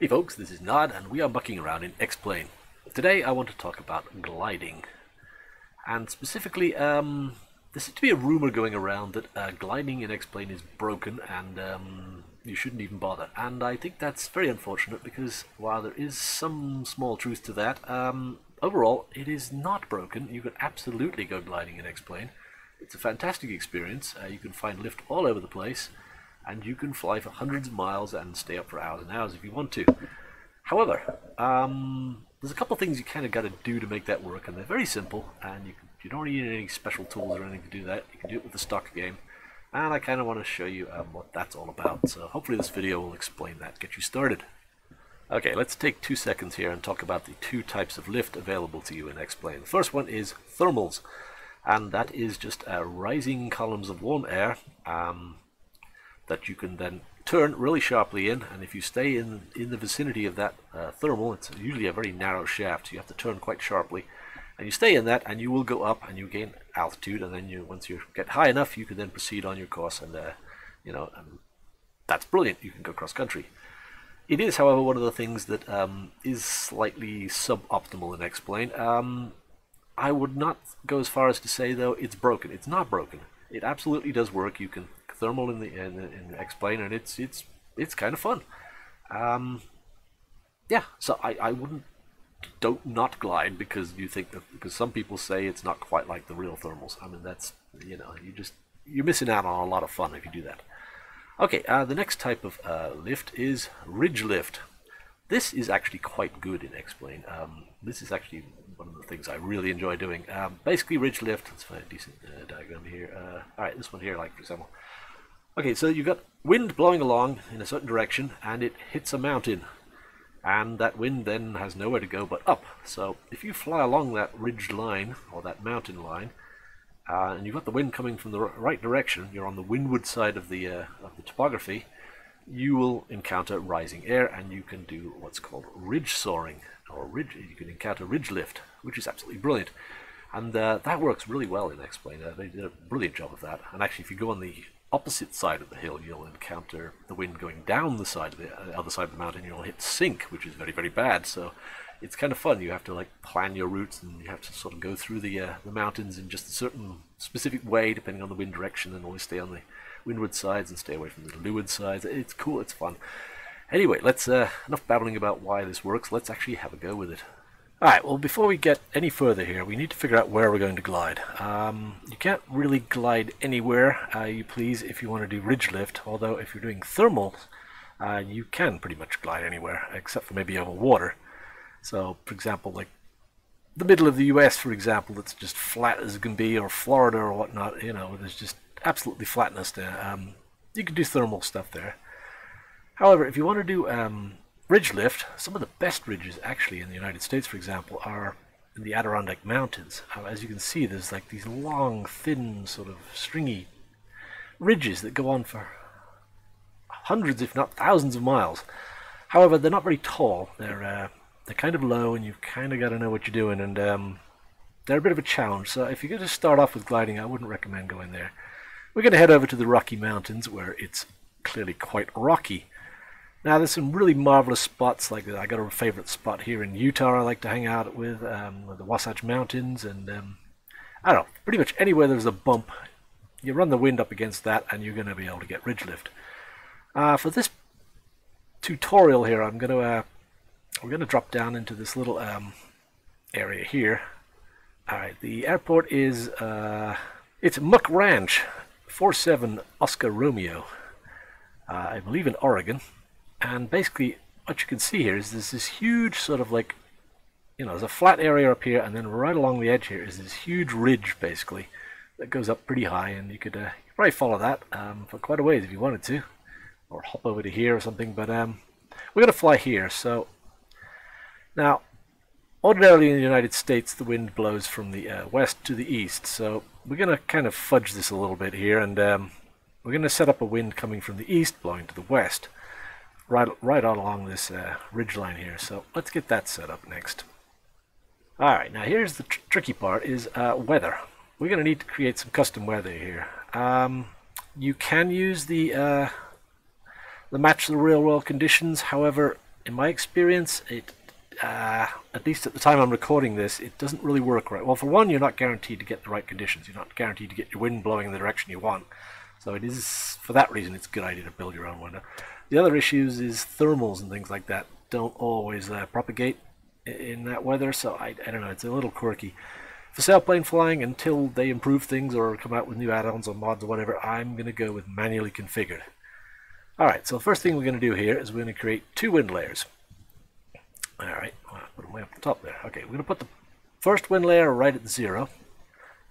Hey folks, this is Nod and we are mucking around in X-Plane. Today I want to talk about gliding. And specifically, there seems to be a rumor going around that gliding in X-Plane is broken and you shouldn't even bother. And I think that's very unfortunate because while there is some small truth to that, overall it is not broken. You can absolutely go gliding in X-Plane. It's a fantastic experience. You can find lift all over the place. And you can fly for hundreds of miles and stay up for hours and hours if you want to. However, there's a couple of things you kind of got to do to make that work, and they're very simple, and you don't need any special tools or anything to do that. You can do it with the stock game, and I kind of want to show you what that's all about, so hopefully this video will explain that, get you started. Okay, let's take 2 seconds here and talk about the two types of lift available to you in X-Plane. The first one is thermals, and that is just rising columns of warm air, that you can then turn really sharply in, and if you stay in the vicinity of that thermal, it's usually a very narrow shaft, so you have to turn quite sharply, and you stay in that and you will go up and you gain altitude, and then once you get high enough you can then proceed on your course, and that's brilliant. You can go cross country. It is, however, one of the things that is slightly suboptimal in X-Plane. I would not go as far as to say though it's broken. It's not broken. It absolutely does work. You can thermal in the X-Plane, and it's kind of fun. Yeah, so I wouldn't not glide because you think that, because some people say it's not quite like the real thermals. I mean, that's, you know, you're missing out on a lot of fun if you do that. Okay, the next type of lift is ridge lift. This is actually quite good in X-Plane. This is actually one of the things I really enjoy doing. Basically, ridge lift. Let's find a decent diagram here. All right, this one here, like, for example. Okay, so you've got wind blowing along in a certain direction, and it hits a mountain, and that wind then has nowhere to go but up. So if you fly along that ridge line, or that mountain line, and you've got the wind coming from the right direction, you're on the windward side of the topography, you will encounter rising air, and you can do what's called ridge soaring, or ridge. You can encounter ridge lift, which is absolutely brilliant. And that works really well in X-Plane. They did a brilliant job of that. And actually, if you go on the opposite side of the hill, you'll encounter the wind going down the side of the other side of the mountain. You'll hit sink, which is very, very bad. So it's kind of fun. You have to like plan your routes, and you have to sort of go through the mountains in just a certain specific way, depending on the wind direction, and always stay on the windward sides and stay away from the leeward sides. It's cool. It's fun. Anyway, let's enough babbling about why this works. Let's actually have a go with it. Alright, well, before we get any further here, we need to figure out where we're going to glide. You can't really glide anywhere you please if you want to do ridge lift, although if you're doing thermal, you can pretty much glide anywhere, except for maybe over water. So, for example, like the middle of the US, for example, that's just flat as it can be, or Florida or whatnot, you know, there's just absolutely flatness there. You can do thermal stuff there. However, if you want to do ridge lift, some of the best ridges actually in the United States, for example, are in the Adirondack Mountains. As you can see, there's like these long, thin, sort of stringy ridges that go on for hundreds, if not thousands of miles. However, they're not very tall. They're kind of low, and you've kind of got to know what you're doing, and they're a bit of a challenge. So if you're going to start off with gliding, I wouldn't recommend going there. We're going to head over to the Rocky Mountains, where it's clearly quite rocky. Now, there's some really marvelous spots like that. I got a favorite spot here in Utah I like to hang out with the Wasatch Mountains, and I don't know, pretty much anywhere there's a bump, you run the wind up against that and you're going to be able to get ridge lift. For this tutorial here, I'm going to we're going to drop down into this little area here. All right, the airport is it's Mc Ranch, 47 Oscar Romeo, I believe in Oregon. And basically, what you can see here is there's this huge sort of like, you know, there's a flat area up here, and then right along the edge here is this huge ridge, basically, that goes up pretty high, and you could probably follow that for quite a ways if you wanted to, or hop over to here or something, but we're going to fly here. So now, ordinarily in the United States, the wind blows from the west to the east, so we're going to kind of fudge this a little bit here, and we're going to set up a wind coming from the east, blowing to the west. Right on along this ridge line here. So let's get that set up next. All right, now here's the tricky part is weather. We're going to need to create some custom weather here. You can use the They match the real world conditions. However, in my experience, it at least at the time I'm recording this, it doesn't really work right. Well, for one, you're not guaranteed to get the right conditions. You're not guaranteed to get your wind blowing in the direction you want. So it is, for that reason, it's a good idea to build your own window. The other issues is thermals and things like that don't always propagate in that weather, so I don't know, it's a little quirky. For sailplane flying, until they improve things or come out with new add-ons or mods or whatever, I'm going to go with manually configured. Alright, so the first thing we're going to do here is we're going to create two wind layers. Alright, well, put them way up the top there. Okay, we're going to put the first wind layer right at 0.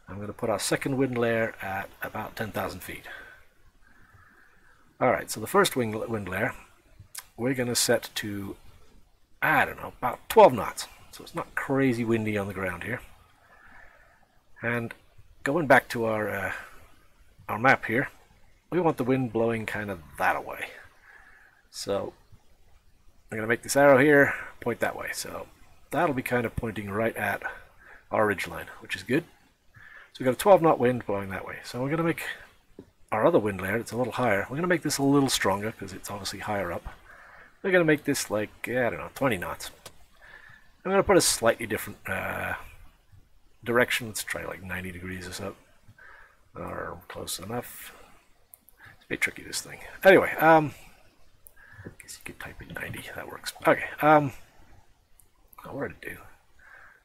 I'm going to put our second wind layer at about 10,000 feet. Alright, so the first wind layer, we're going to set to, I don't know, about 12 knots. So it's not crazy windy on the ground here. And going back to our map here, we want the wind blowing kind of that way. So I'm going to make this arrow here point that way. So that'll be kind of pointing right at our ridge line, which is good. So we've got a 12 knot wind blowing that way. So we're going to make our other wind layer that's a little higher. We're going to make this a little stronger because it's obviously higher up. We're going to make this like, I don't know, 20 knots. I'm going to put a slightly different direction. Let's try like 90 degrees or so, or close enough. It's a bit tricky, this thing. Anyway, I guess you could type in 90. That works. Okay. What did it do?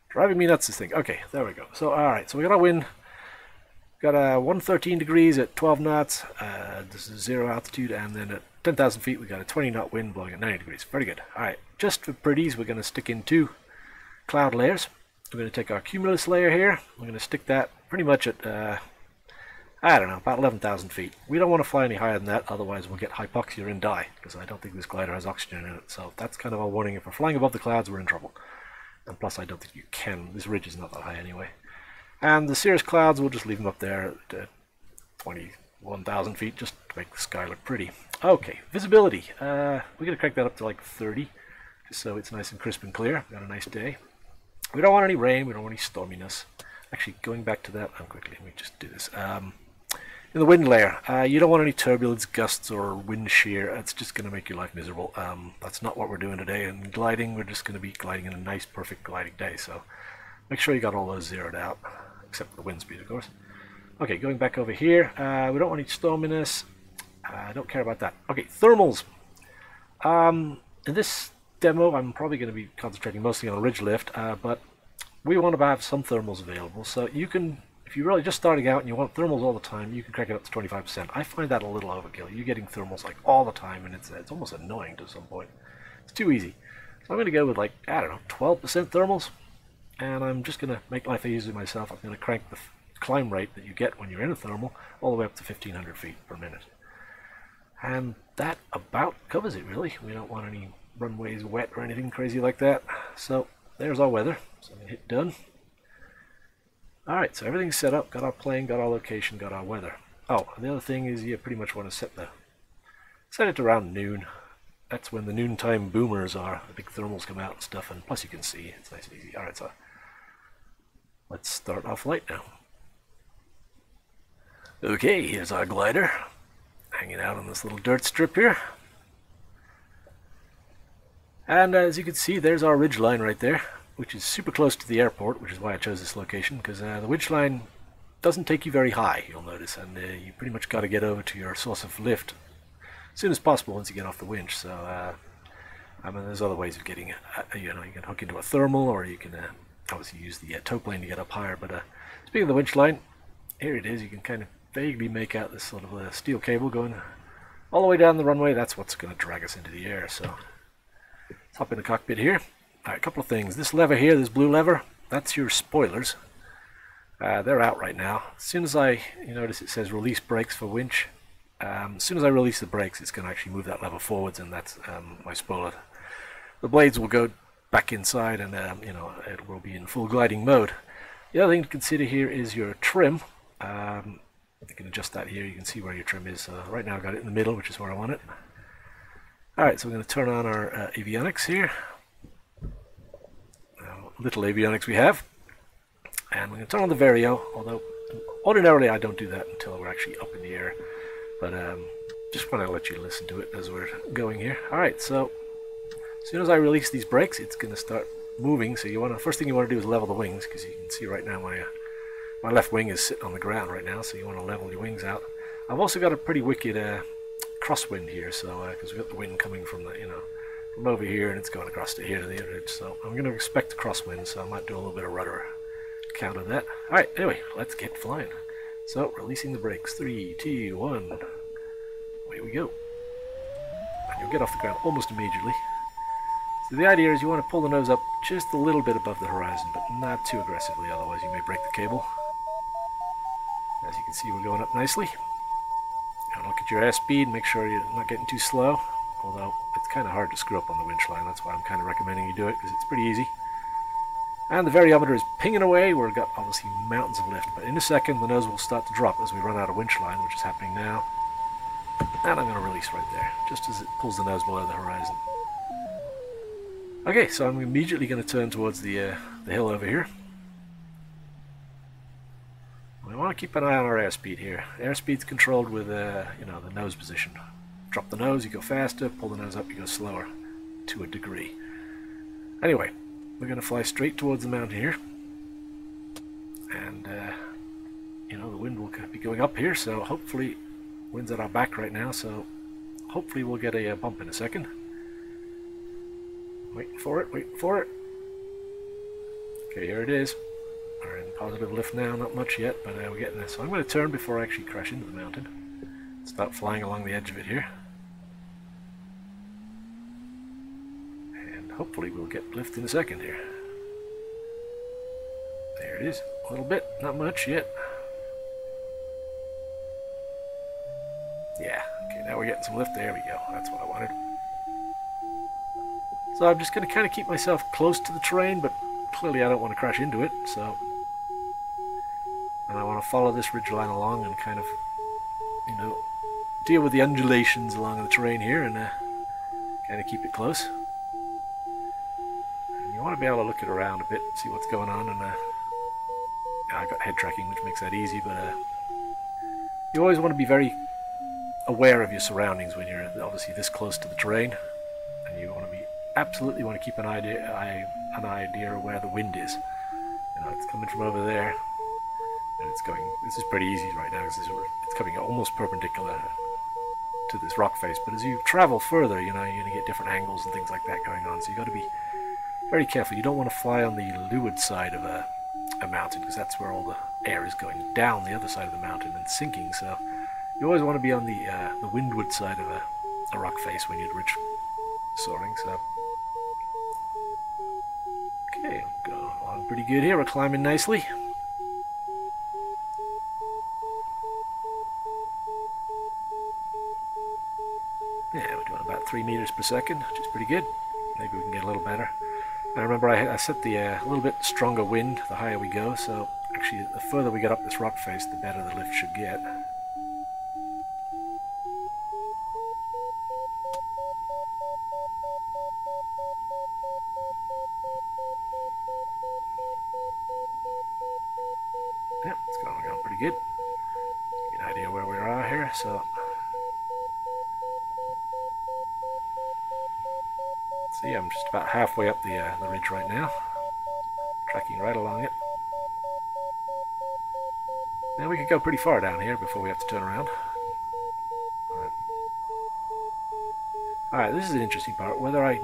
Driving me nuts, this thing. Okay, there we go. So all right, so we got our wind. Got a 113 degrees at 12 knots. This is 0 altitude, and then at 10,000 feet we got a 20 knot wind blowing at 90 degrees. Pretty good. All right, just for pretties, we're going to stick in two cloud layers. We're going to take our cumulus layer here. We're going to stick that pretty much at, I don't know, about 11,000 feet. We don't want to fly any higher than that, otherwise we'll get hypoxia and die, because I don't think this glider has oxygen in it. So that's kind of our warning. If we're flying above the clouds, we're in trouble. And plus, I don't think you can. This ridge is not that high anyway. And the cirrus clouds, we'll just leave them up there at 21,000 feet, just to make the sky look pretty. Okay, visibility. We're going to crank that up to like 30, just so it's nice and crisp and clear. We've got a nice day. We don't want any rain, we don't want any storminess. Actually, going back to that, quickly, let me just do this. In the wind layer, you don't want any turbulence, gusts, or wind shear. It's just going to make your life miserable. That's not what we're doing today. And gliding, we're just going to be gliding in a nice, perfect gliding day. So make sure you got all those zeroed out, except for the wind speed, of course. Okay, going back over here, we don't want any storminess. I don't care about that. Okay, thermals. In this demo, I'm probably going to be concentrating mostly on ridge lift, but we want to have some thermals available. So you can, if you're really just starting out and you want thermals all the time, you can crank it up to 25%. I find that a little overkill. You're getting thermals like all the time, and it's almost annoying to some point. It's too easy. So I'm going to go with like, I don't know, 12% thermals, and I'm just going to make life easy myself. I'm going to crank the climb rate that you get when you're in a thermal all the way up to 1,500 feet per minute. And that about covers it, really. We don't want any runways wet or anything crazy like that. So there's our weather. So I'm going to hit done. Alright, so everything's set up. Got our plane, got our location, got our weather. Oh, and the other thing is you pretty much want to set it to around noon. That's when the noontime boomers are. The big thermals come out and stuff, and plus you can see. It's nice and easy. Alright, so let's start our flight now. Okay, here's our glider. Hanging out on this little dirt strip here. And as you can see, there's our ridge line right there, which is super close to the airport, which is why I chose this location, because the ridge line doesn't take you very high, you'll notice, and you pretty much got to get over to your source of lift as soon as possible once you get off the winch. So I mean, there's other ways of getting, you know, you can hook into a thermal, or you can obviously use the tow plane to get up higher. But speaking of the winch line, here it is. You can kind of vaguely make out this sort of steel cable going all the way down the runway. That's what's going to drag us into the air. So let's hop in the cockpit here. Alright, a couple of things. This lever here, this blue lever, that's your spoilers. They're out right now. As soon as you notice it says release brakes for winch, as soon as I release the brakes, it's going to actually move that lever forwards, and that's my spoiler. The blades will go back inside, and you know, it will be in full gliding mode. The other thing to consider here is your trim. You can adjust that here. You can see where your trim is. Right now I've got it in the middle, which is where I want it. Alright, so we're going to turn on our avionics here. Little avionics we have. And we're going to turn on the Vario, although ordinarily I don't do that until we're actually up in the air. But just want to let you listen to it as we're going here. Alright, so as soon as I release these brakes, it's going to start moving. So you want to, first thing you want to do is level the wings, because you can see right now my left wing is sitting on the ground right now, so you want to level your wings out. I've also got a pretty wicked crosswind here, so because we've got the wind coming from the, from over here, and it's going across to here to the other edge. So I'm going to expect the crosswind, so I might do a little bit of rudder counter that. All right, anyway, let's get flying. So releasing the brakes, 3, 2, 1. Away we go. And you'll get off the ground almost immediately. So the idea is you want to pull the nose up just a little bit above the horizon, but not too aggressively, otherwise you may break the cable. As you can see, we're going up nicely. Now look at your airspeed, make sure you're not getting too slow. Although it's kind of hard to screw up on the winch line, that's why I'm kind of recommending you do it, because it's pretty easy. And the variometer is pinging away. We've got obviously mountains of lift, but in a second the nose will start to drop as we run out of winch line, which is happening now. And I'm going to release right there, just as it pulls the nose below the horizon. Okay, so I'm immediately going to turn towards the hill over here. We want to keep an eye on our airspeed here. Airspeed's controlled with the nose position. Drop the nose, you go faster. Pull the nose up, you go slower, to a degree. Anyway, we're going to fly straight towards the mountain here, and the wind will be going up here, so hopefully wind's at our back right now, so hopefully we'll get a bump in a second. Waiting for it, waiting for it. Okay, here it is. We're in positive lift now, not much yet, but we're getting there. So I'm going to turn before I actually crash into the mountain. Start flying along the edge of it here. Hopefully we'll get lift in a second here. There it is. A little bit. Not much yet. Yeah. Okay, now we're getting some lift. There we go. That's what I wanted. So I'm just going to kind of keep myself close to the terrain, but clearly I don't want to crash into it, so... And I want to follow this ridgeline along and kind of, deal with the undulations along the terrain here and kind of keep it close. You want to be able to look it around a bit, see what's going on, and I got head tracking, which makes that easy, but you always want to be very aware of your surroundings when you're obviously this close to the terrain, and you want to be keep an idea where the wind is. It's coming from over there, and it's going. This is pretty easy right now because it's coming almost perpendicular to this rock face. But as you travel further, you're going to get different angles and things like that going on. So you got to be very careful. You don't want to fly on the leeward side of a mountain, because that's where all the air is going down the other side of the mountain and sinking, so you always want to be on the windward side of a rock face when you're ridge soaring. So okay, I'm going on pretty good here, we're climbing nicely. Yeah, we're doing about 3 meters per second, which is pretty good. Maybe we can get a little better. Now remember, I set the little bit stronger wind the higher we go, so actually the further we get up this rock face, the better the lift should get. Yeah, it's going pretty good. Get an idea where we are here, so... See, I'm just about halfway up the ridge right now, tracking right along it. Now we could go pretty far down here before we have to turn around. Alright, this is an interesting part. Whether I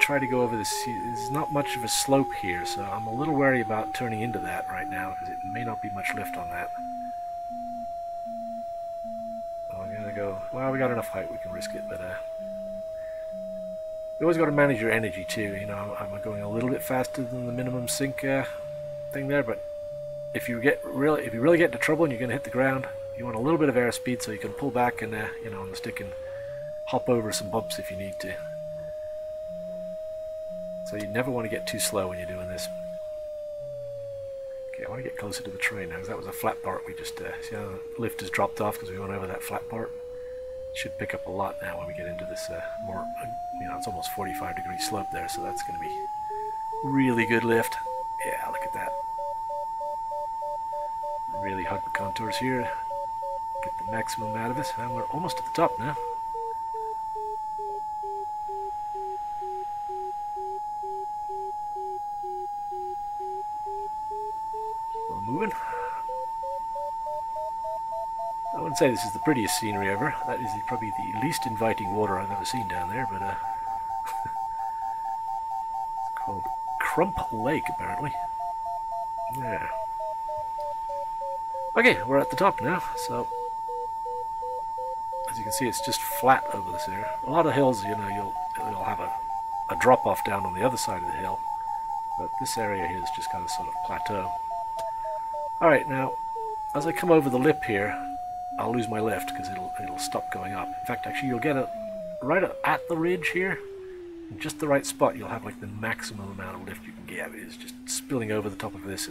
try to go over this, there's not much of a slope here, so I'm a little wary about turning into that right now, because it may not be much lift on that. So I'm going to go, well, we got enough height, we can risk it, but... You always got to manage your energy too, I'm going a little bit faster than the minimum sink thing there, but if you really get into trouble and you're going to hit the ground, you want a little bit of airspeed so you can pull back and on the stick and hop over some bumps if you need to. So you never want to get too slow when you're doing this. Okay, I want to get closer to the train now, because that was a flat part we just see how the lift has dropped off because we went over that flat part. Should pick up a lot now when we get into this more, it's almost 45-degree slope there, so that's going to be really good lift. Yeah, look at that. Really hug the contours here. Get the maximum out of us, and we're almost at the top now. Still moving. I wouldn't say this is the prettiest scenery ever. That is probably the least inviting water I've ever seen down there, but it's called Crump Lake, apparently. Yeah. Okay, we're at the top now, so as you can see, it's just flat over this area. A lot of hills, you know, you'll have a drop-off down on the other side of the hill, but this area here is just kind of sort of plateau. Alright, now, as I come over the lip here, I'll lose my lift because it'll stop going up. In fact, actually, you'll get it right at the ridge here, in just the right spot. You'll have like the maximum amount of lift you can get. It's just spilling over the top of this,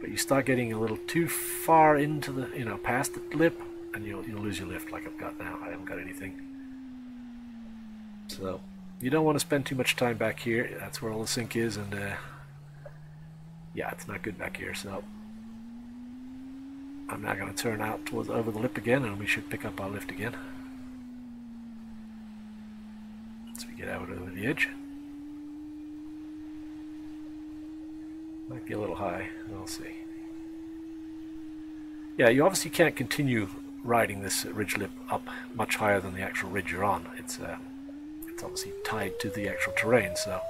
but you start getting a little too far into the, you know, past the lip, and you'll lose your lift like I've got now. I haven't got anything. So you don't want to spend too much time back here. That's where all the sink is, and yeah, it's not good back here. So I'm now going to turn out towards over the lip again, and we should pick up our lift again once we get out over the edge. Might be a little high, we'll see. Yeah, you obviously can't continue riding this ridge lip up much higher than the actual ridge you're on. It's obviously tied to the actual terrain, so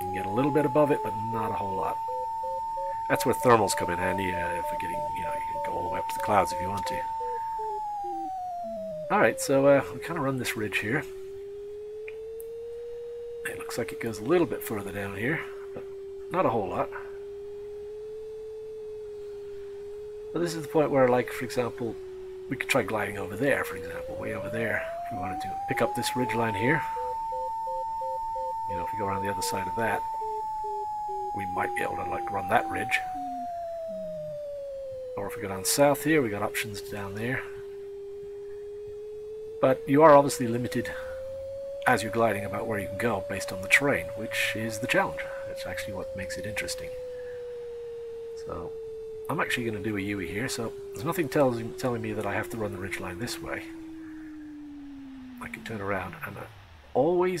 you can get a little bit above it, but not a whole lot. That's where thermals come in handy for getting, you know, you can go all the way up to the clouds if you want to. Alright, so we kind of run this ridge here. It looks like it goes a little bit further down here. Not a whole lot. But this is the point where, like, for example, we could try gliding over there, for example, way over there. If we wanted to pick up this ridgeline here, you know, if we go around the other side of that, we might be able to, like, run that ridge. Or if we go down south here, we got options down there. But you are obviously limited as you're gliding about where you can go based on the terrain, which is the challenge. It's actually what makes it interesting. So I'm actually going to do a U-turn here, so there's nothing telling me that I have to run the ridgeline this way. I can turn around, and I always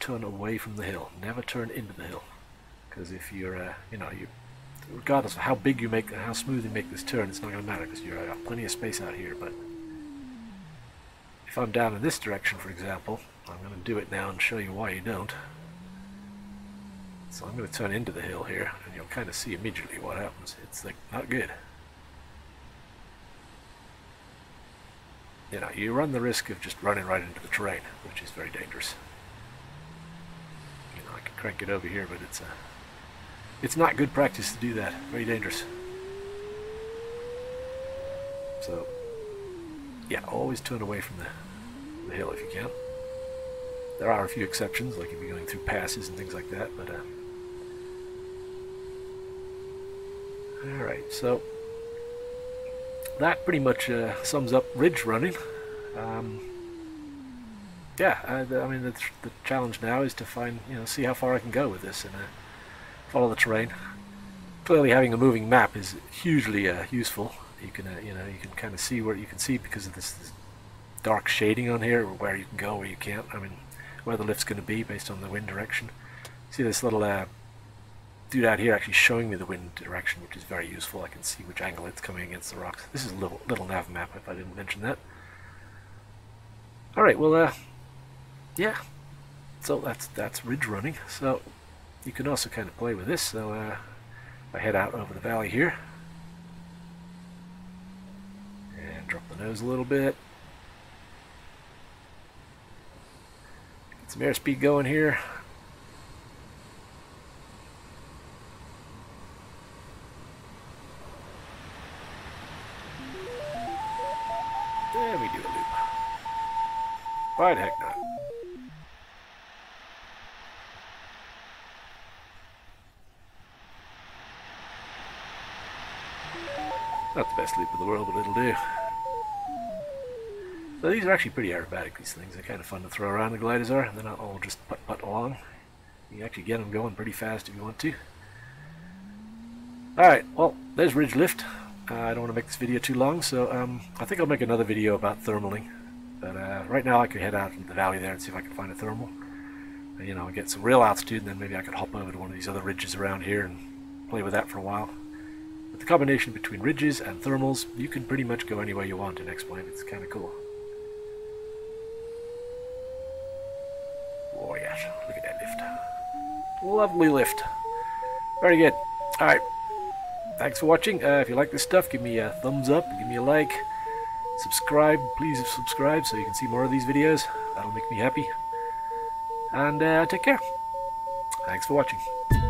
turn away from the hill. Never turn into the hill, because if you're, you know, regardless of how big you make and how smooth you make this turn, it's not going to matter because you've got plenty of space out here. But if I'm down in this direction, for example, I'm going to do it now and show you why you don't. So I'm going to turn into the hill here, and you'll kind of see immediately what happens. It's like not good. You know, you run the risk of just running right into the terrain, which is very dangerous. You know, I could crank it over here, but it's not good practice to do that. Very dangerous. So, yeah, always turn away from the hill if you can. There are a few exceptions, like if you're going through passes and things like that, but alright, so that pretty much sums up ridge running. Yeah, I mean, the challenge now is to find, you know, see how far I can go with this and follow the terrain. Clearly, having a moving map is hugely useful. You can, you know, you can kind of see where you can see because of this dark shading on here, where you can go, where you can't. I mean, where the lift's going to be based on the wind direction. See this little dude out here actually showing me the wind direction, which is very useful. I can see which angle it's coming against the rocks. This is a little Navmap, if I didn't mention that. Alright, well, yeah. So that's ridge running. So you can also kind of play with this. So I head out over the valley here. And drop the nose a little bit. Some airspeed going here. There we do a loop. Why the heck not? Not the best loop in the world, but it'll do. So these are actually pretty aerobatic, these things. They're kind of fun to throw around, the gliders are, and they're not all just putt-putt along. You can actually get them going pretty fast if you want to. Alright, well, there's ridge lift. I don't want to make this video too long, so I think I'll make another video about thermaling. But right now I could head out into the valley there and see if I can find a thermal. You know, get some real altitude, and then maybe I could hop over to one of these other ridges around here and play with that for a while. With the combination between ridges and thermals, you can pretty much go anywhere you want in X-Plane. It's kind of cool. Oh yeah, look at that lift. Lovely lift. Very good. Alright. Thanks for watching. If you like this stuff, give me a thumbs up, give me a like, subscribe, please subscribe so you can see more of these videos. That'll make me happy. And take care. Thanks for watching.